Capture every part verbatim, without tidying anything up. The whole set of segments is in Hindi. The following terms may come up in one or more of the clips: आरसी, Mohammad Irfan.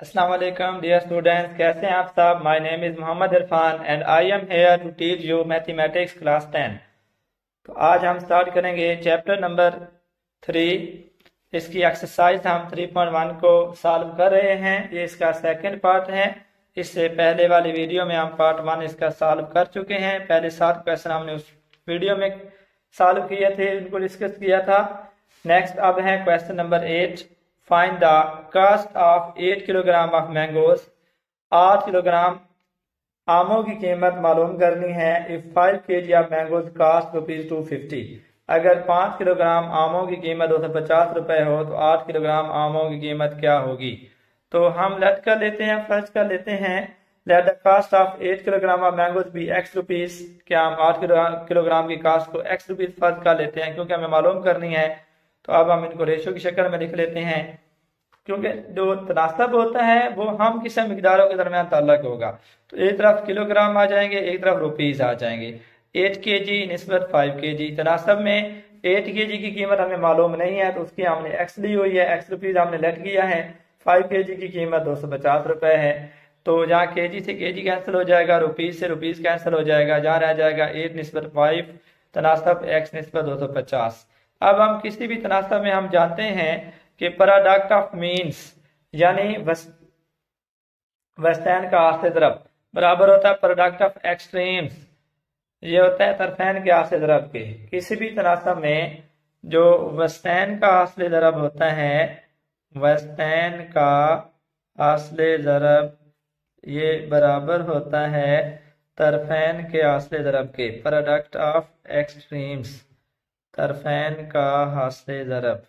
अस्सलाम वालेकुम डियर स्टूडेंट्स, कैसे हैं आप सब। My name is Mohammad Irfan and I am here to teach you mathematics class ten. तो आज हम स्टार्ट करेंगे चैप्टर नंबर थ्री। इसकी एक्सरसाइज हम थ्री पॉइंट वन को सॉल्व कर रहे हैं। ये इसका सेकंड पार्ट है। इससे पहले वाली वीडियो में हम पार्ट वन इसका सॉल्व कर चुके हैं। पहले सात क्वेश्चन हमने उस वीडियो में सॉल्व किए थे, उनको डिस्कस किया था। नेक्स्ट अब है question number eight. Find the cost of eight kilogram of mangoes। आठ किलोग्राम आमों की कीमत मालूम करनी है। If five kg of mangoes cost rupees two fifty। अगर पाँच किलोग्राम आमों की कीमत दो सौ पचास रुपए हो तो आठ किलोग्राम आमों की कीमत क्या होगी। तो हम लेट कर लेते हैं, फर्ज कर लेते हैं let the cost of eight kilogram of mangoes be x rupees. क्या हम आठ किलोग्राम की कास्ट को एक्स रुपीज फर्ज कर लेते हैं क्योंकि हमें मालूम करनी है। तो अब हम इनको रेशो की शक्ल में लिख लेते हैं क्योंकि जो तनासब होता है वो हम किसी मकदारों के दरमियान ताल्लक होगा। तो एक तरफ किलोग्राम आ जाएंगे, एक तरफ रुपीस आ जाएंगे। एट के जी निस्बत फाइव के जी। तनासब में एट के जी की कीमत हमें मालूम नहीं है तो उसकी हमने एक्स ली हुई है, एक्स रुपीज़ हमने लट किया है। फाइव के जी की कीमत दो सौ पचास रुपये है तो जहाँ के जी से के जी कैंसिल हो जाएगा, रुपीज़ से रुपीज़ कैंसिल हो जाएगा। जहाँ रह जाएगा एट निस्बत फाइव, तनासब एक्स निस्बत दो सौ पचास। अब हम किसी भी तनासब में हम जानते हैं कि प्रोडक्ट ऑफ मीन्स यानी वस्तैन का आस्ते तरफ बराबर होता है प्रोडक्ट ऑफ एक्सट्रीम्स। ये होता है तरफैन के आस्ते तरफ के। किसी भी तनासब में जो वस्तैन का आस्ते तरफ होता है, वस्तैन का आस्ते तरफ ये बराबर होता है तरफैन के आस्ते तरफ के। प्रोडक्ट ऑफ एक्सट्रीम्स तरफैन का हास्ले ज़रब।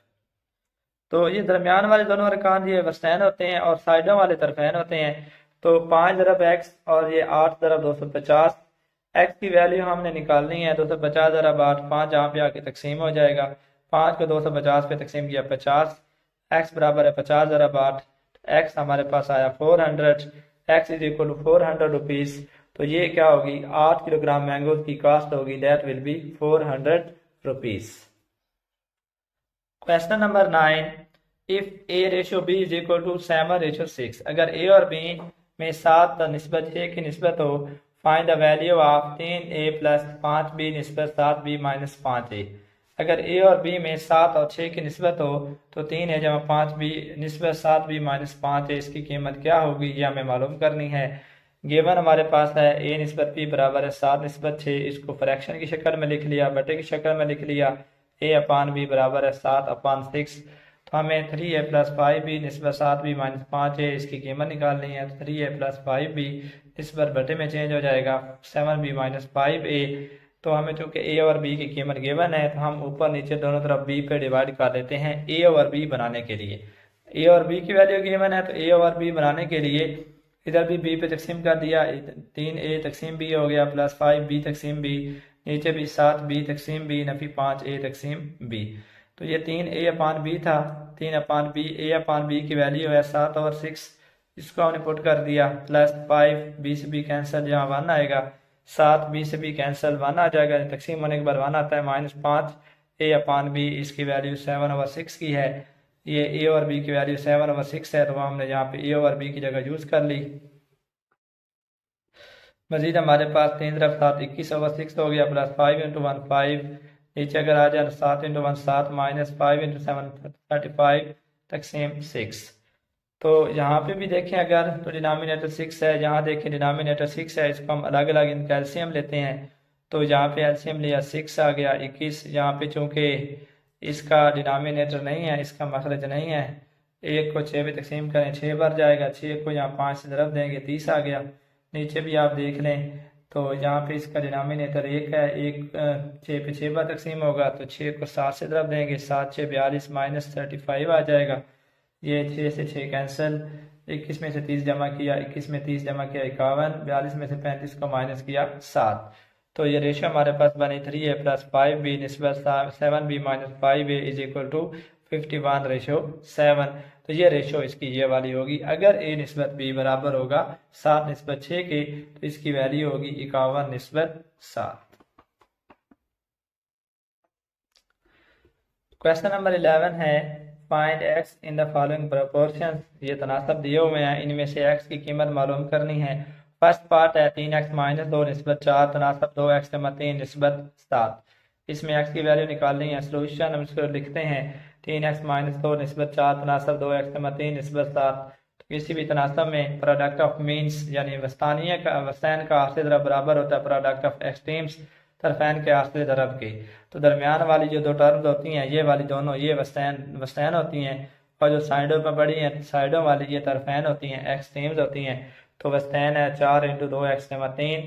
तो ये दरमियान वाले दोनों अरकान ये वस्तैन होते हैं और साइडों वाले तरफैन होते हैं। तो पाँच ज़रब एक्स और ये आठ ज़रब दो सौ पचास। एक्स की वैल्यू हमने निकालनी है। दो सौ पचास ज़रब आठ पाँच, जहाँ पे आके तकसीम हो जाएगा। पाँच को दो सौ पचास पे तकसीम किया पचास। एक्स बराबर है पचास ज़रब आठ। एक्स हमारे पास आया four hundred. X is equal to four hundred rupees. तो ये क्या होगी, आठ किलोग्राम मैंगोज की कास्ट होगी that will be four hundred rupees. Question number nine. If a ratio b is equal to seven ratio six. अगर ए और बी में सात निस्बत छः की निस्बत हो फाइंड द वैल्यू ऑफ तीन ए प्लस पाँच बी निस्बत सात बी माइनस पाँच ए। अगर ए और बी में सात और छः की निस्बत हो तो तीन ए जमा पाँच बी निस्बत सात बी माइनस पाँच ए इसकी कीमत क्या होगी, यह हमें मालूम करनी है। गिवन हमारे पास है ए निस्बत पी बराबर है सात निस्बत छः। इसको फ्रैक्शन की शक्ल में लिख लिया, बटे की शक्ल में लिख लिया। ए अपान बी बराबर है सात अपान सिक्स। तो हमें three a plus five b निस्बत सात बी माइनस पाँच ए इसकी कीमत निकालनी है। तो three a plus five b निस्बत बटे में चेंज हो जाएगा seven b minus five a. तो हमें चूँकि ए और बी की कीमत गिवन है तो हम ऊपर नीचे दोनों तरफ बी पे डिवाइड कर लेते हैं ए और बी बनाने के लिए। ए और बी की वैल्यू गिवन है तो ए और बी बनाने के लिए इधर भी बी पे तकसीम कर दिया। तीन ए तकसीम बी हो गया प्लस फाइव बी तकसीम बी, नीचे भी सात बी तकसीम बी नफी पाँच ए तकसीम बी। तो ये तीन ए अपान बी था, तीन upon b. A upon b की वैल्यू है सात और सिक्स, इसको हमने पुट कर दिया। प्लस फाइव बी से बी कैंसिल, जहाँ वन आएगा। सात बी से बी कैंसिल वन आ जाएगा, तकसीम होने के बाद वन आता है। माइनस पाँच ए अपान बी, इसकी वैल्यू सेवन और सिक्स की है। ये ए और बी की वैल्यू सेवन ओवर सिक्स है तो हमने यहाँ पे ए और बी की जगह यूज कर ली। मजीद हमारे पास तीन तरफ सात इक्कीस ओवर सिक्स हो गया plus five into one five. नीचे अगर आ जाए सात इंटू वन सात minus five into seven thirty five तकसीम सिक्स। तो यहाँ पे भी देखें अगर तो डिनोमिनेटर सिक्स है, यहाँ देखें डिनोमिनेटर सिक्स है। इसको हम अलग अलग इनका एलसीएम लेते हैं। तो यहाँ पे एलसीएम लिया सिक्स आ गया इक्कीस। यहाँ पे चूँकि इसका डिनोमिनेटर नहीं है, इसका मखरज नहीं है। एक को छः पे तकसीम करें, छः भर जाएगा। छः को यहाँ पाँच से ज़रब देंगे तीस आ गया। नीचे भी आप देख लें तो यहाँ पे इसका डिनोमिनेटर एक है, एक छः पे छः बार तकसीम होगा। तो छः को सात से ज़रब देंगे, सात छः बयालीस माइनस थर्टी फाइव आ जाएगा। ये छः से छः कैंसिल, इक्कीस में से तीस जमा किया, इक्कीस में तीस जमा किया इक्यावन, बयालीस में से पैंतीस को माइनस किया सात। तो ये रेशो हमारे पास बनी three a plus five b निस्बत seven b minus five a is equal to fifty one ratio seven. तो ये रेशो इसकी ये वाली होगी। अगर ए निस्बत बी बराबर होगा सात निस्बत छः के तो इसकी वैल्यू होगी इक्यावन निस्बत सात। क्वेश्चन नंबर इलेवन है find x in the following proportion, ये तनासब दिए हुए हैं, इनमें से एक्स की कीमत मालूम करनी है। फर्स्ट पार्ट है तीन एक्स माइनस दो नस्बत चार तनासब दो एक्स जमा तीन नस्बत सात, इसमें एक्स की वैल्यू निकालनी है। सोल्यूशन हम इसको लिखते हैं तीन एक्स माइनस दो नस्बत चार तनासब दो एक्स जमा तीन नस्बत सात। किसी भी तनासब में प्रोडक्ट ऑफ मीन्स यानी वस्तानिया का वसैन का आर्से ज़रब बराबर होता है प्रोडक्ट ऑफ एक्सट्रीम्स तरफैन के आर्से ज़रब के। तो दरमियान वाली जो दो टर्म्स होती हैं ये वाली दोनों ये वसैन वसैन होती हैं, और जो साइडों पर बड़ी हैं साइडों वाली ये तरफैन होती हैं एक्सट्रीम्स होती हैं। तो वसैन है चार इंटू दो एक्स जमा तीन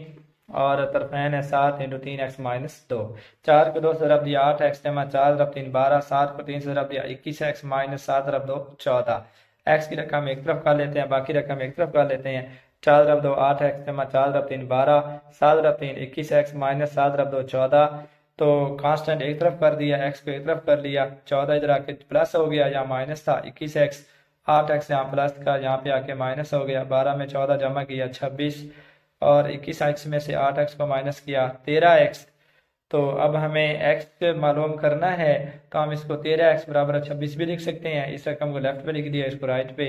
और तरफैन है सात इंटू तीन एक्स माइनस दो। चार को दो से ज़रब दिया आठ एक्स जमा चार ज़रब तीन बारह, सात को तीन से ज़रब दिया इक्कीस एक्स माइनस सात ज़रब दो चौदह। एक्स की रकम एक तरफ कर लेते हैं, बाकी रकम एक तरफ कर लेते हैं। चार रब दो आठ एक्स जमा चार रब तीन बारह, सात रब तीन इक्कीस एक्स माइनस सात रब दो चौदह। तो कांस्टेंट एक तरफ कर दिया, एक्स को एक तरफ कर लिया, चौदह इधर आके प्लस हो गया, यहाँ माइनस था इक्कीस एक्स, आठ एक्स यहाँ प्लस का यहाँ पे आके माइनस हो गया, बारह में चौदह जमा किया छब्बीस और इक्कीस एक्स में से आठ एक्स को माइनस किया तेरह एक्स। तो अब हमें x मालूम करना है, तो हम इसको तेरह एक्स बराबर छब्बीस भी लिख सकते हैं। इस रकम को लेफ्ट पे लिख दिया, इसको राइट पे,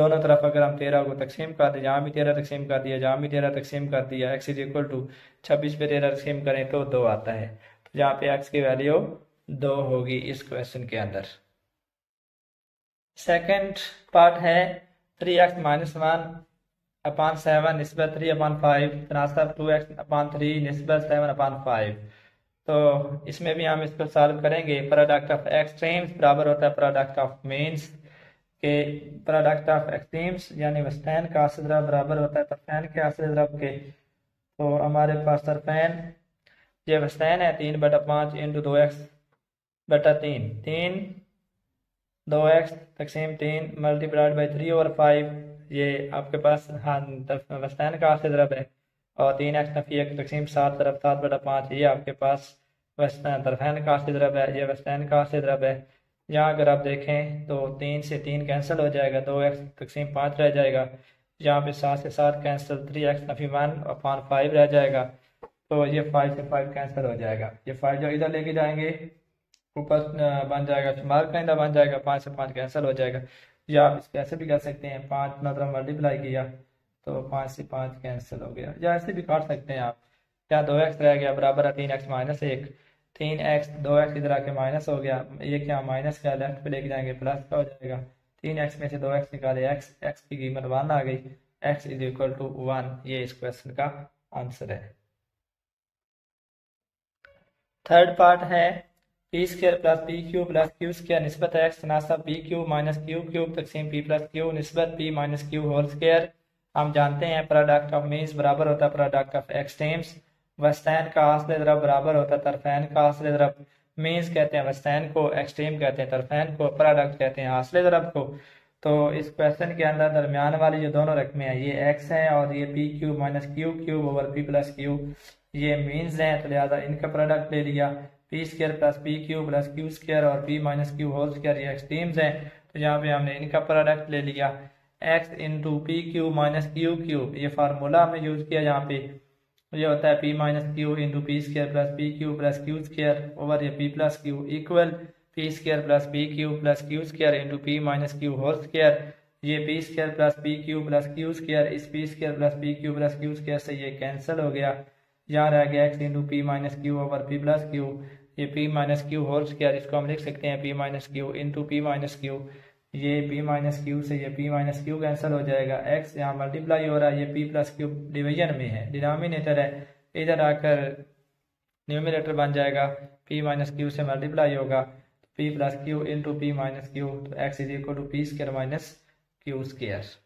दोनों तरफ अगर हम तेरह को तकसीम कर दें, जहाँ भी तेरह तकसीम कर दिया जहाँ भी तेरह तकसीम कर दिया, x इज इक्वल टू छब्बीस पे तेरह तकसीम करें तो दो आता है। तो जहाँ पे x की वैल्यू दो होगी इस क्वेश्चन के अंदर। सेकेंड पार्ट है three x minus one upon seven नस्बत थ्री अपान फाइव तनासब टू एक्स अपान थ्री नस्बत सेवन अपान फाइव। तो इसमें भी हम इसको सॉल्व करेंगे। प्रोडक्ट ऑफ एक्सट्रीम्स बराबर होता है प्रोडक्ट ऑफ मीन्स के, प्रोडक्ट ऑफ एक्सट्रीम्स यानी वस्तान का आर्से ज़रब बराबर होता है तरफैन के आर्से ज़रब के। तो हमारे पास तरफैन ये वस्तान है तीन बटा पाँच इंटू दो एक्स बटा तीन, तीन दो एक्स तकसीम तीन मल्टीप्लाइड बाई थ्री और फाइव, ये आपके पास हाँ वस्तान का आर्से ज़रब है। और तीन एक्स नफी एक तकसीम सात तरफ सात बटा पाँच, ये आपके पास वस्तान तरफैन का आर्से ज़रब है, ये वस्तान का आर्से ज़रब है। यहाँ अगर आप देखें तो तीन से तीन कैंसिल हो जाएगा, दो एक्स तकसीम पाँच रह जाएगा, यहाँ पे सात से सात कैंसिल थ्री एक्स नफी वन और पाँच फाइव रह जाएगा। तो ये फाइव से फाइव कैंसिल हो जाएगा, ये फाइव जो इधर लेके जाएंगे ऊपर बन जाएगा शुमार का इंदा बन जाएगा, पाँच से पाँच कैंसिल हो जाएगा। या आप इसको ऐसे भी कर सकते हैं पाँच नौ तरफ मल्टीप्लाई किया तो पाँच से पाँच कैंसिल हो गया, या ऐसे भी काट सकते हैं आप। यहाँ दो एक्स रह गया बराबर है तीन एक्स माइनस एक, तीन एक्स दो एक्स इधर आके माइनस हो गया, एक यहाँ माइनस का लेफ्ट पे लेके जाएंगे प्लस का हो जाएगा। तीन एक्स में से दो एक्स निकाले एक्स, एक्स की कीमत वन आ गई, x is equal to one. ये इस क्वेश्चन का आंसर है। थर्ड पार्ट है p square plus p q plus q square नस्बत एक्स तनासब p q minus q cube तकसीम पी प्लस क्यू नस्बत p minus q whole square. हम जानते हैं प्रोडक्ट ऑफ मीन्स बराबर होता है प्रोडक्ट ऑफ एक्सट्रीम्स, वस्तान का आर्से ज़रब बराबर होता है तरफैन का आर्से ज़रब। मीन्स कहते हैं वस्तान को, एक्सट्रीम कहते हैं तरफैन को, प्रोडक्ट कहते हैं आर्से ज़रब को। तो इस क्वेश्चन के अंदर दरमियान वाली जो दोनों रकमें हैं ये एक्स हैं और ये p cube minus q cube over p plus q, ये मीन्स हैं तो लिहाजा इनका प्रोडक्ट ले लिया। P square plus p q plus q square और p minus q whole square ये एक्सट्रीम्स हैं, तो यहाँ पे हमने इनका प्रोडक्ट ले लिया। X into p q minus q cube, ये फार्मूला हमने यूज़ किया, यहाँ पे ये होता है p minus q into p square plus p q plus q square over ये p plus q equal p square plus p q plus q square into p minus q whole square. ये p square plus p q plus q square, इस p square plus p q plus q square से ये कैंसिल हो गया, यहाँ रह गया x into p minus q over p plus q, ये p minus q whole square. इसको हम लिख सकते हैं p minus q into p minus q, ये p माइनस क्यू से ये p माइनस क्यू कैंसिल हो जाएगा, x यहाँ मल्टीप्लाई हो रहा है, ये p प्लस क्यू डिवीजन में है डिनोमिनेटर है, इधर आकर न्यूमिनेटर बन जाएगा, p माइनस क्यू से मल्टीप्लाई होगा p plus q into p minus q. तो x is equal to p square minus q square.